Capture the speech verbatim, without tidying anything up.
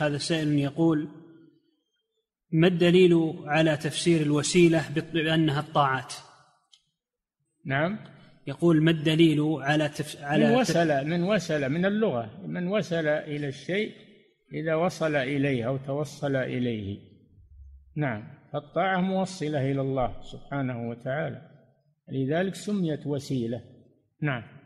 هذا سائل يقول: ما الدليل على تفسير الوسيلة بأنها الطاعات؟ نعم. يقول: ما الدليل على تف... على من وسل من وسل من اللغة، من وسل إلى الشيء إذا وصل إليه أو توصل إليه. نعم، الطاعة موصلة إلى الله سبحانه وتعالى، لذلك سميت وسيلة. نعم.